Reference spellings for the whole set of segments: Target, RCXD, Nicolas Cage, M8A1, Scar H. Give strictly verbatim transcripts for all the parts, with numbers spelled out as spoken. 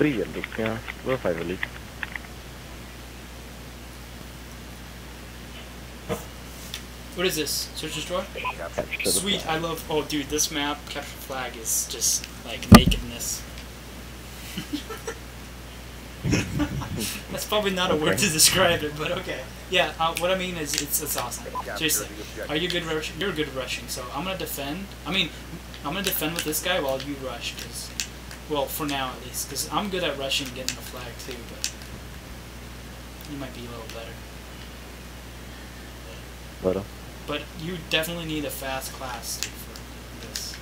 Приеду, выставили. What is this? Search drawer? Sweet, I love. Oh, dude, this map, capture flag, is just like nakedness. That's probably not a word to describe it, but okay. Yeah, uh, what I mean is it's, it's awesome. Seriously, are you good rushing? You're good rushing, so I'm gonna defend. I mean, I'm gonna defend with this guy while you rush, cause, well, for now at least, because I'm good at rushing and getting the flag too, but you might be a little better. Better. But you definitely need a fast class too for this.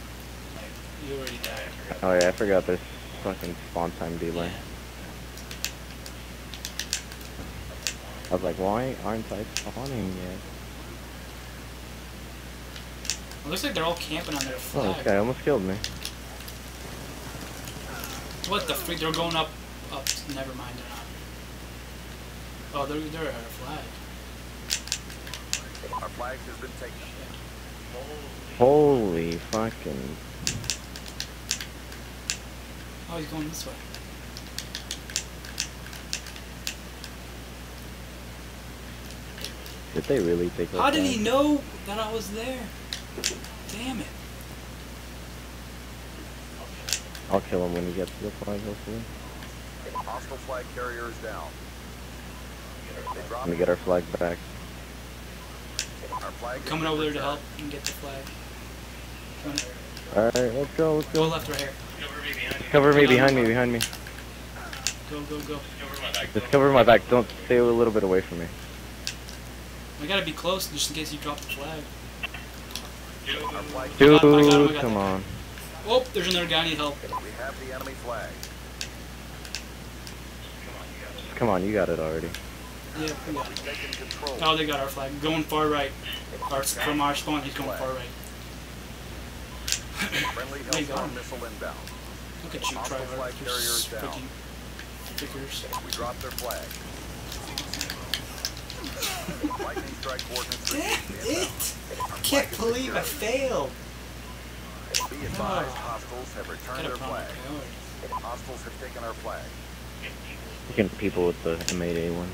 Like, you already died. Oh yeah, I forgot there's fucking spawn time delay. Yeah. I was like, why aren't I spawning yet? It looks like they're all camping on their flag. Oh, this guy almost killed me. What the freak? They're going up, up. Never mind, they're not. Oh, they're they're at our flag. Our flag has been taken. Holy fucking. Oh, he's going this way. Did they really take that? How did he know that I was there? Damn it. I'll kill him when he gets to the flag, hopefully. Hostile flag carrier is down. Let me get our flag back. Our flag coming over there to help and get the flag. Alright, let's go, let's go. Go left right here. Cover me behind you. Cover me behind me, behind me. Go, go, go. Cover my back. Just cover my back. Don't stay a little bit away from me. We gotta be close just in case you drop the flag. Dude, come on. Oh, there's another guy. I need help. We have the enemy flag. Come on, you got it already. Yeah, we got it. Oh, they got our flag. Going far right. Our, from our spawn, he's going far right. They got him. Look at you, Trevor. You're freaking figures. We dropped their flag. Damn it! I can't believe I failed. Be advised, hostiles have returned their flag. Hostiles have taken our flag. Looking at people with the M eight A one.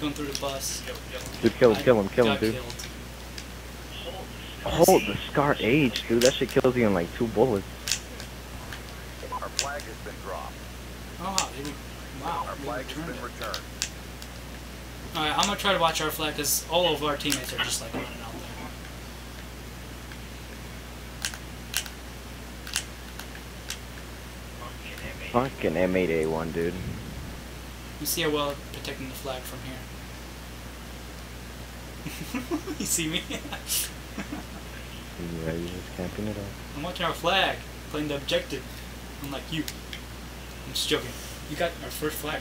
Going through the bus. Dude, kill him, kill him, kill him, dude. Oh, the Scar H, dude. That shit kills you in like two bullets. Our flag has been dropped. Oh, wow. Our flag has been returned. Alright, I'm gonna try to watch our flag because all of our teammates are just like running out there. Fucking M eight A one, dude. You see how well protecting the flag from here. You see me? Yeah, you're just camping it up. I'm watching our flag, playing the objective. I'm like you. I'm just joking. You got our first flag.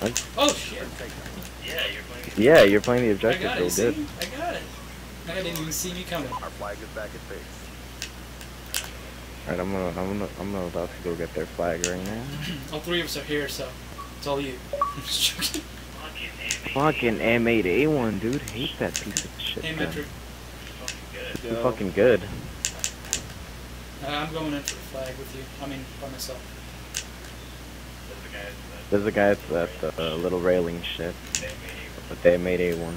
What? Oh shit! Yeah, you're playing. The yeah, you're playing the objective. I got it. So good. I got it. I didn't even see me coming. Our flag is back at base. Alright, I'm gonna, I'm gonna, I'm gonna about to go get their flag right now. All three of us are here, so it's all you. Fucking M eight A one, dude. Hate that piece of shit. Hey, Metric. You're fucking good. Uh, I'm going in for the flag with you. I mean, by myself. There's a guy that's at the uh, little railing shit. But they made A one.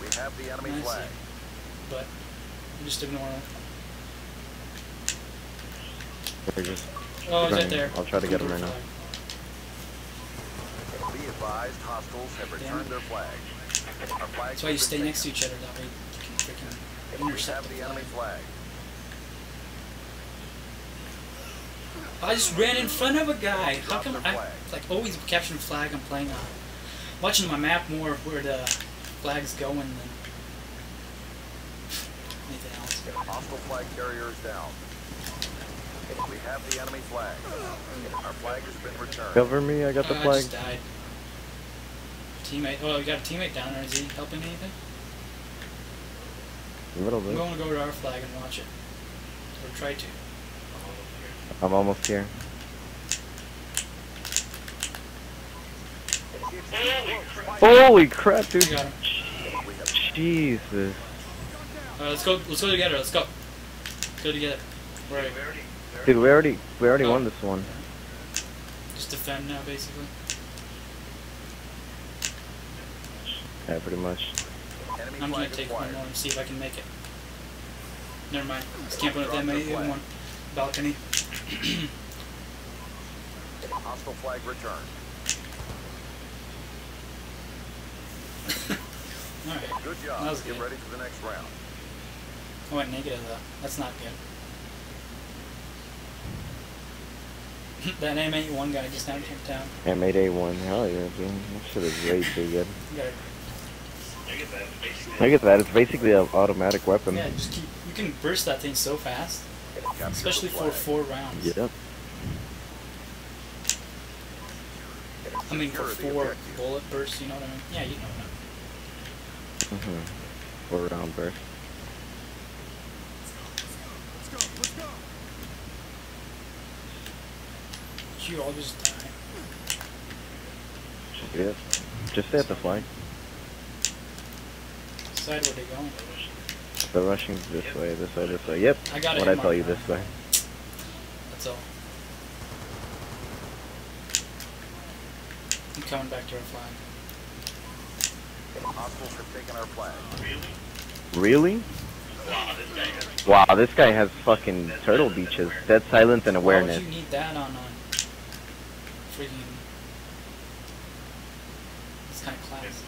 We have the enemy nice. Flag. But. Just ignore him. Just oh, he's right there. I'll try to get him right now. Be advised, hostiles have returned their flag. Our flag. That's why you stay next to each other. That way you can freaking intercept the enemy flag. I just ran in front of a guy. How come I like always capturing flag? I'm playing on watching my map more of where the flag's going than anything else. Hostile flag carrier is down. We have the enemy flag. Our flag has been returned. Cover me, I got the uh, flag. I just died. Teammate, oh, we got a teammate down there. Is he helping anything? A little bit. I'm going to go to our flag and watch it. Or try to. I'm almost here. Holy crap, dude. Got him. Jesus. Alright, let's go, let's go together, let's go. Let's go together. Right. Dude, we already we already oh. won this one. Just defend now, basically. Yeah, pretty much. Enemy I'm gonna take acquired. one more and see if I can make it. Never mind. Just can't put up that many in one balcony. Hostile flag returned. Alright. Good job. That was good. Get ready for the next round. I went negative though. That's not good. That M eight A one guy just knocked him down. M eight A one, hell yeah, dude. That shit is way too good. I get that. It's basically an automatic weapon. Yeah, just keep. You can burst that thing so fast, especially for four rounds. Yep. I mean, for four bullet bursts. You know what I mean? Yeah, you know what I mean. Mhm. Four round burst. You all just die. Yeah. Just stay at the flag. Side where they going? They're rushing this yep. way, this way, this way. Yep. I got what I tell you, mind. This way. That's all. I'm coming back to our flag. Hostiles are taking our flag. Really? Really? Wow, this guy has, wow, this guy has fucking Dead turtle beaches. Dead silence and awareness. Why would you need that on, on freaking? It's kind of class.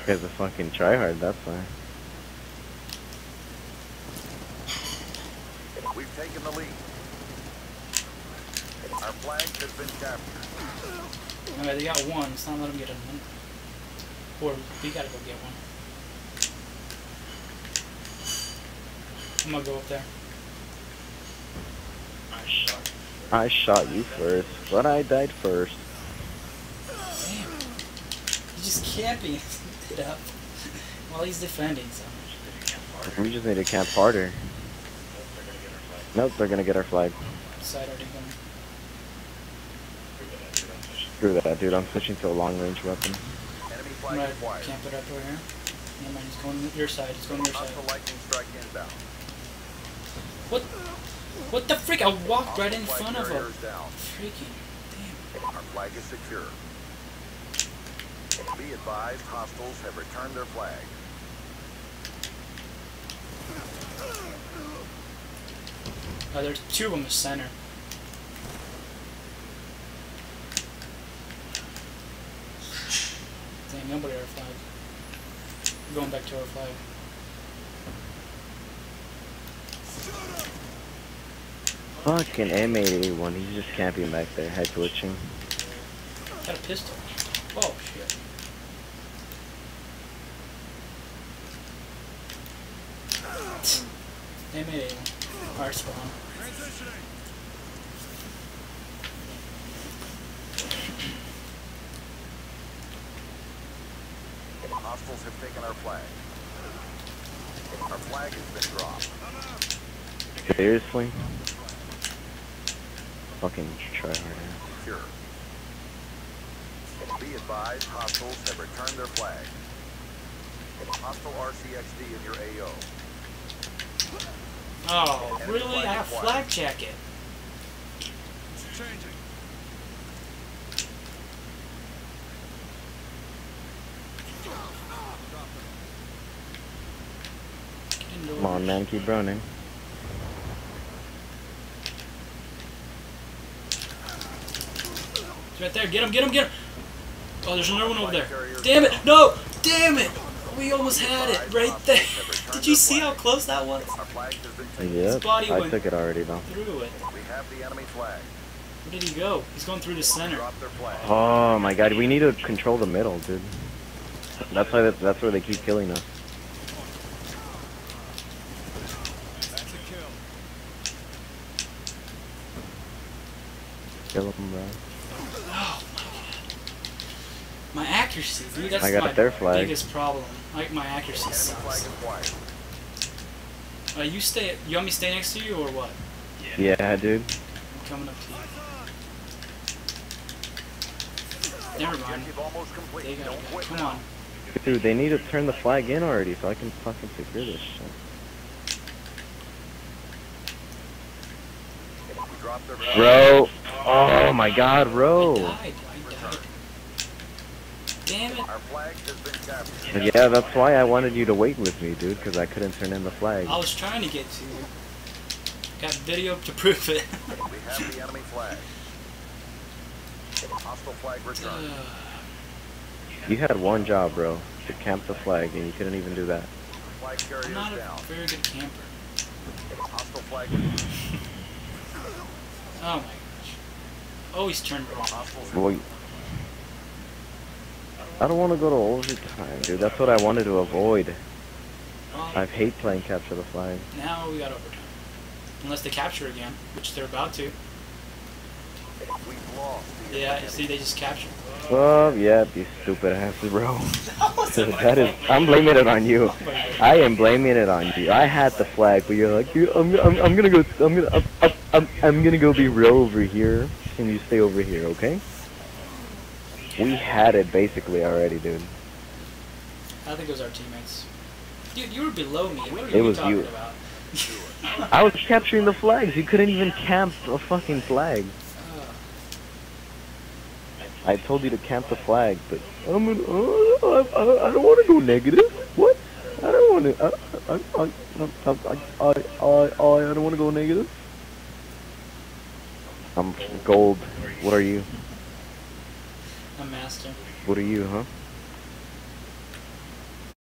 Because a fucking tryhard, that's why. We've taken the lead. Our flag has been captured. Alright, they got one. Let's not let them get one. Or we gotta go get one. I'm gonna go up there. I shot. I shot you first, but I died first. Damn. You just can't be. It up while he's defending, so we just need to camp harder. Nope, they're gonna get our flag. Side already gone. Screw that, dude. I'm switching to a long-range weapon. Enemy flag I'm gonna wide. Camp it up over here. Never mind, it's going your side. It's going your side. What? What the freak? I walked right in front of her. Freaking damn. Our flag is secure. Be advised, hostiles have returned their flag. Oh, there's two of them in the center. Damn, nobody our flag. We're going back to our flag. Fucking M eight A one, he's just camping back there, head glitching. Got a pistol. Oh shit. They made a hard spawn. Hostiles have taken our flag. Our flag has been dropped. Seriously? Fucking try harder. Be advised, hostiles have returned their flag. Hostile R C X D in your A O. Oh, and really? I have flag jacket. Changing. Come on, man, keep running. It's right there. Get him, get him, get him. Oh, there's another one over there. Damn it! No! Damn it! We almost had it right there. Did you see how close that was? Yep, I took it already though. Through it. Where did he go? He's going through the center. Oh my god, we need to control the middle, dude. That's why. That's where they keep killing us. Kill him, bro. My accuracy, dude, that's I got my their flag. biggest problem. Like, my accuracy sucks. Uh, you stay, you want me to stay next to you or what? Yeah, yeah dude. I'm coming up to you. Never mind. They gotta go. Come on. Dude, they need to turn the flag in already so I can fucking secure this shit. Bro. Oh my god, bro. I died. I died. Damn it. Our flag has been captured. Yeah, that's why I wanted you to wait with me, dude, because I couldn't turn in the flag. I was trying to get to you. Got video to prove it. We have the enemy flag. Hostile flag returned. You had one job, bro, to camp the flag, and you couldn't even do that. Flag carrier is down. I'm not a very good camper. Hostile flag. Oh my gosh. Oh, he's turned around. I don't want to go to overtime, dude. That's what I wanted to avoid. Um, I hate playing capture the flag. Now we got overtime. Unless they capture again, which they're about to. Yeah, see, they just capture. Well, yeah, you stupid ass, bro. That is, I'm blaming it on you. I am blaming it on you. I had the flag, but you're like, I'm, I'm, I'm gonna go, I'm gonna, I'm, I'm, I'm, I'm gonna go be real over here, and you stay over here, okay? We had it basically already, dude. I think it was our teammates. Dude, you were below me. What are you it was talking you. About? I was capturing the flags. You couldn't even camp a fucking flag. I told you to camp the flag, but I'm an, oh, I, I, I don't want to go negative. What? I don't want to. I, I, I, I, I, I, I don't want to go negative. I'm gold. What are you? A master. What are you, huh?